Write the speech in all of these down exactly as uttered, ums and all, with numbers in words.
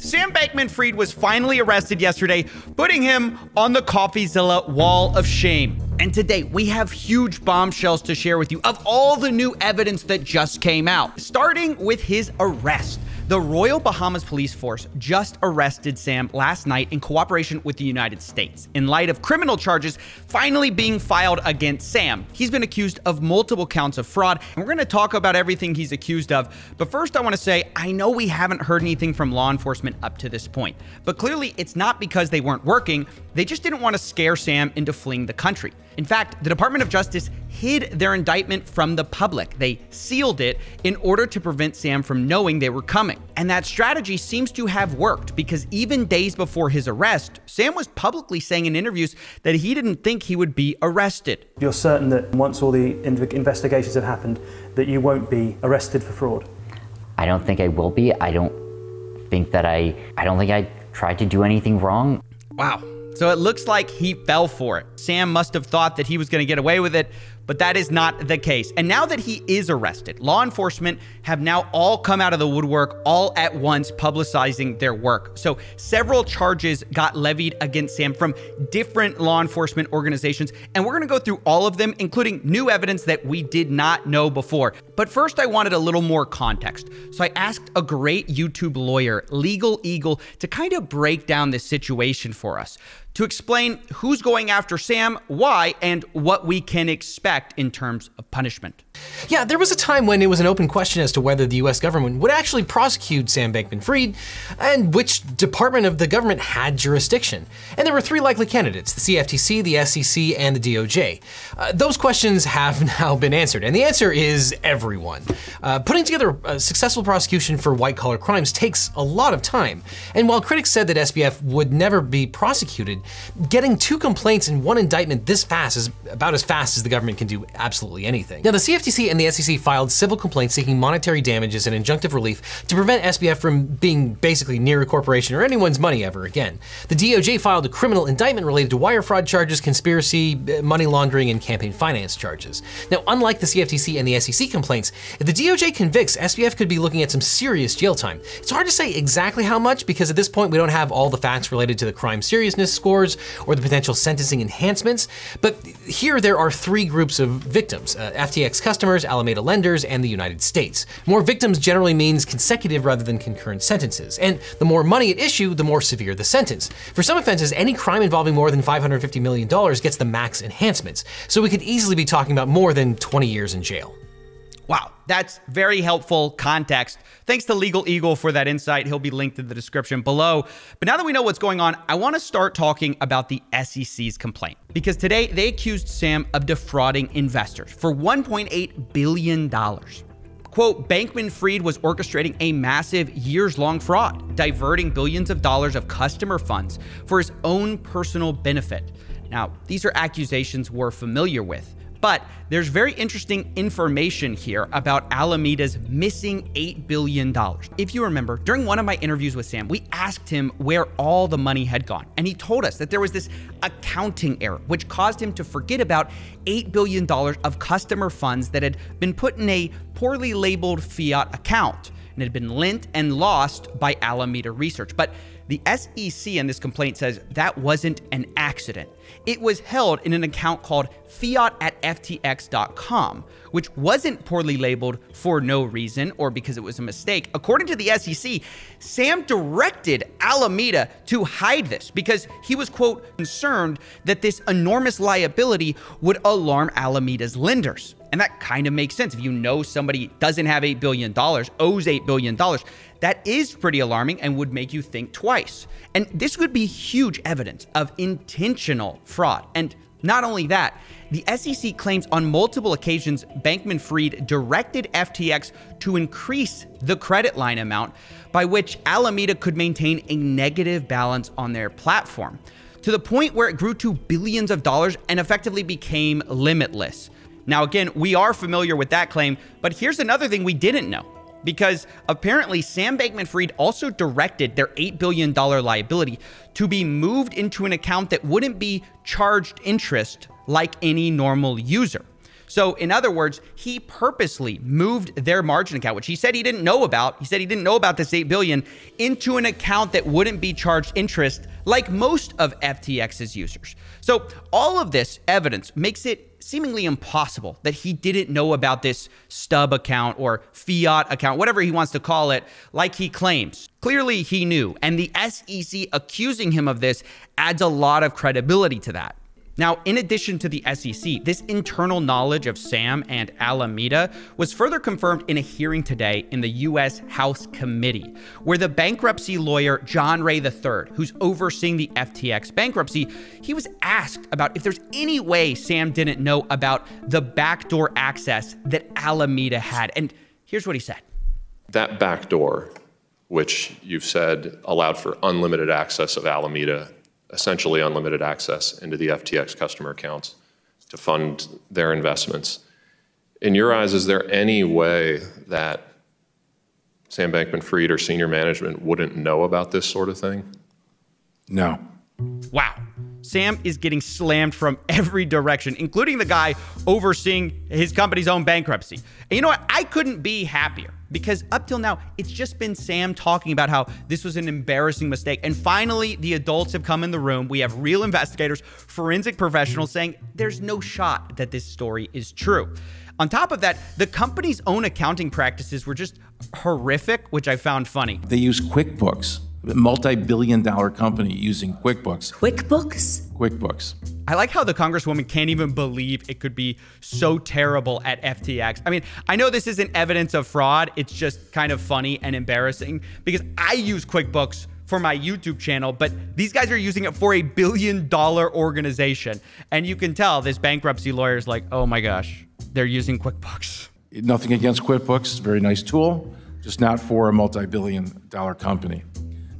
Sam Bankman-Fried was finally arrested yesterday, putting him on the Coffeezilla wall of shame. And today, we have huge bombshells to share with you of all the new evidence that just came out. Starting with his arrest. The Royal Bahamas Police Force just arrested Sam last night in cooperation with the United States in light of criminal charges finally being filed against Sam. He's been accused of multiple counts of fraud, and we're going to talk about everything he's accused of. But first, I want to say, I know we haven't heard anything from law enforcement up to this point, but clearly it's not because they weren't working. They just didn't want to scare Sam into fleeing the country. In fact, the Department of Justice hid their indictment from the public. They sealed it in order to prevent Sam from knowing they were coming. And that strategy seems to have worked, because even days before his arrest, Sam was publicly saying in interviews that he didn't think he would be arrested. You're certain that once all the investigations have happened, that you won't be arrested for fraud? I don't think I will be. I don't think that I, I don't think I tried to do anything wrong. Wow. So it looks like he fell for it. Sam must have thought that he was going to get away with it, but that is not the case. And now that he is arrested, law enforcement have now all come out of the woodwork all at once, publicizing their work. So several charges got levied against Sam from different law enforcement organizations, and we're going to go through all of them, including new evidence that we did not know before. But first, I wanted a little more context. So I asked a great YouTube lawyer, Legal Eagle, to kind of break down this situation for us, to explain who's going after Sam, why, and what we can expect in terms of punishment. Yeah, there was a time when it was an open question as to whether the U S government would actually prosecute Sam Bankman-Fried and which department of the government had jurisdiction. And there were three likely candidates, the C F T C, the S E C, and the D O J. Uh, those questions have now been answered, and the answer is everyone. Uh, putting together a successful prosecution for white-collar crimes takes a lot of time, and while critics said that S B F would never be prosecuted, getting two complaints and one indictment this fast is about as fast as the government can do absolutely anything. Now, the C F T C and the S E C filed civil complaints seeking monetary damages and injunctive relief to prevent S B F from being basically near a corporation or anyone's money ever again. The D O J filed a criminal indictment related to wire fraud charges, conspiracy, money laundering, and campaign finance charges. Now, unlike the C F T C and the S E C complaints, if the D O J convicts, S B F could be looking at some serious jail time. It's hard to say exactly how much, because at this point we don't have all the facts related to the crime seriousness score or the potential sentencing enhancements, but here there are three groups of victims, uh, F T X customers, Alameda lenders, and the United States. More victims generally means consecutive rather than concurrent sentences, and the more money at issue, the more severe the sentence. For some offenses, any crime involving more than five hundred fifty million dollars gets the max enhancements, so we could easily be talking about more than twenty years in jail. Wow, that's very helpful context. Thanks to Legal Eagle for that insight. He'll be linked in the description below. But now that we know what's going on, I want to start talking about the S E C's complaint, because today they accused Sam of defrauding investors for one point eight billion dollars. Quote, Bankman-Fried was orchestrating a massive years-long fraud, diverting billions of dollars of customer funds for his own personal benefit. Now, these are accusations we're familiar with, but there's very interesting information here about Alameda's missing eight billion dollars. If you remember, during one of my interviews with Sam, we asked him where all the money had gone, and he told us that there was this accounting error, which caused him to forget about eight billion dollars of customer funds that had been put in a poorly labeled fiat account and had been lent and lost by Alameda Research. But the S E C in this complaint says that wasn't an accident. It was held in an account called fiat at F T X dot com, which wasn't poorly labeled for no reason or because it was a mistake. According to the S E C, Sam directed Alameda to hide this because he was, quote, concerned that this enormous liability would alarm Alameda's lenders. And that kind of makes sense. If you know somebody doesn't have eight billion dollars, owes eight billion dollars, that is pretty alarming and would make you think twice. And this would be huge evidence of intentional fraud. And not only that, the S E C claims on multiple occasions Bankman-Fried directed F T X to increase the credit line amount by which Alameda could maintain a negative balance on their platform, to the point where it grew to billions of dollars and effectively became limitless. Now, again, we are familiar with that claim, but here's another thing we didn't know, because apparently Sam Bankman-Fried also directed their eight billion dollars liability to be moved into an account that wouldn't be charged interest like any normal user. So in other words, he purposely moved their margin account, which he said he didn't know about. He said he didn't know about this eight billion dollars, into an account that wouldn't be charged interest like most of F T X's users. So all of this evidence makes it seemingly impossible that he didn't know about this stub account or fiat account, whatever he wants to call it, like he claims. Clearly he knew, and the S E C accusing him of this adds a lot of credibility to that. Now, in addition to the S E C, this internal knowledge of Sam and Alameda was further confirmed in a hearing today in the U S House Committee, where the bankruptcy lawyer, John Ray the third, who's overseeing the F T X bankruptcy, he was asked about if there's any way Sam didn't know about the backdoor access that Alameda had. And here's what he said. That backdoor, which you've said allowed for unlimited access of Alameda, essentially unlimited access into the F T X customer accounts to fund their investments. In your eyes, is there any way that Sam Bankman-Fried or senior management wouldn't know about this sort of thing? No. Wow. Sam is getting slammed from every direction, including the guy overseeing his company's own bankruptcy. And you know what? I couldn't be happier, because up till now, it's just been Sam talking about how this was an embarrassing mistake. And finally, the adults have come in the room. We have real investigators, forensic professionals saying there's no shot that this story is true. On top of that, the company's own accounting practices were just horrific, which I found funny. They use QuickBooks. A multi-billion dollar company using QuickBooks. QuickBooks? QuickBooks. I like how the Congresswoman can't even believe it could be so terrible at F T X. I mean, I know this isn't evidence of fraud. It's just kind of funny and embarrassing, because I use QuickBooks for my YouTube channel, but these guys are using it for a billion dollar organization. And you can tell this bankruptcy lawyer's like, oh my gosh, they're using QuickBooks. Nothing against QuickBooks, very nice tool, just not for a multi-billion dollar company.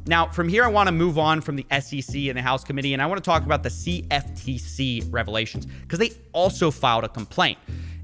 Now, from here, I want to move on from the S E C and the House Committee, and I want to talk about the C F T C revelations, because they also filed a complaint.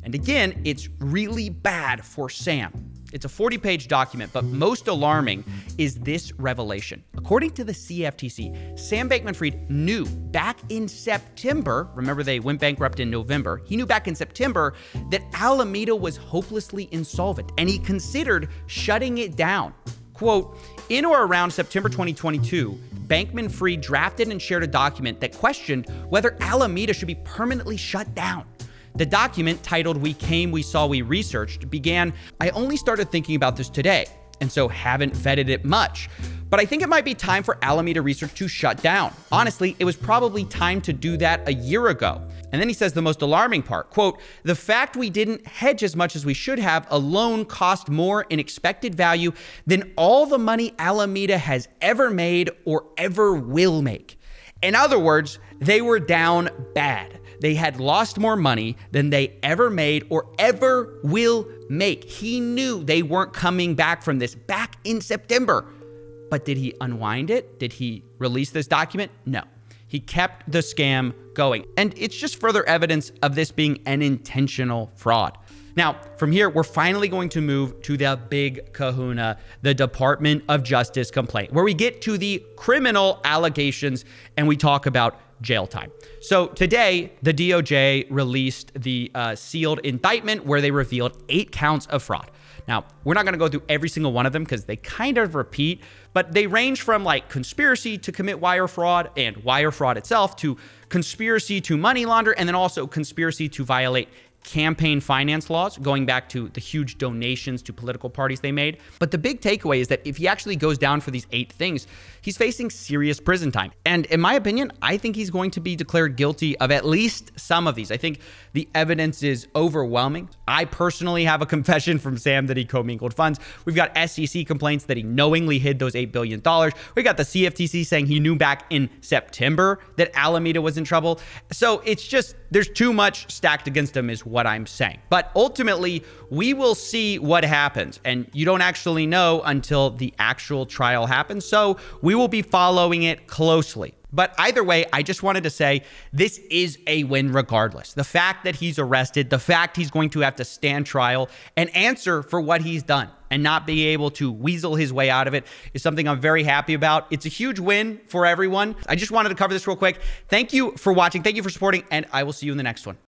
And again, it's really bad for Sam. It's a forty page document, but most alarming is this revelation. According to the C F T C, Sam Bankman-Fried knew back in September, remember they went bankrupt in November, he knew back in September that Alameda was hopelessly insolvent, and he considered shutting it down. Quote, in or around September twenty twenty-two, Bankman-Fried drafted and shared a document that questioned whether Alameda should be permanently shut down. The document, titled We Came, We Saw, We Researched, began, I only started thinking about this today, and so haven't vetted it much. But I think it might be time for Alameda Research to shut down. Honestly, it was probably time to do that a year ago. And then he says the most alarming part, quote, the fact we didn't hedge as much as we should have alone cost more in expected value than all the money Alameda has ever made or ever will make. In other words, they were down bad. They had lost more money than they ever made or ever will make. He knew they weren't coming back from this back in September. But did he unwind it? Did he release this document? No. He kept the scam going. And it's just further evidence of this being an intentional fraud. Now, from here, we're finally going to move to the big kahuna, the Department of Justice complaint, where we get to the criminal allegations and we talk about jail time. So today, the D O J released the uh, sealed indictment where they revealed eight counts of fraud. Now, we're not going to go through every single one of them because they kind of repeat, but they range from like conspiracy to commit wire fraud and wire fraud itself to conspiracy to money launder, and then also conspiracy to violate campaign finance laws, going back to the huge donations to political parties they made. But the big takeaway is that if he actually goes down for these eight things, he's facing serious prison time. And in my opinion, I think he's going to be declared guilty of at least some of these. I think the evidence is overwhelming. I personally have a confession from Sam that he commingled funds. We've got S E C complaints that he knowingly hid those eight billion dollars. We got the C F T C saying he knew back in September that Alameda was in trouble. So it's just, there's too much stacked against him is well. What I'm saying. But ultimately, we will see what happens. And you don't actually know until the actual trial happens. So we will be following it closely. But either way, I just wanted to say this is a win regardless. The fact that he's arrested, the fact he's going to have to stand trial and answer for what he's done and not be able to weasel his way out of it is something I'm very happy about. It's a huge win for everyone. I just wanted to cover this real quick. Thank you for watching. Thank you for supporting, and I will see you in the next one.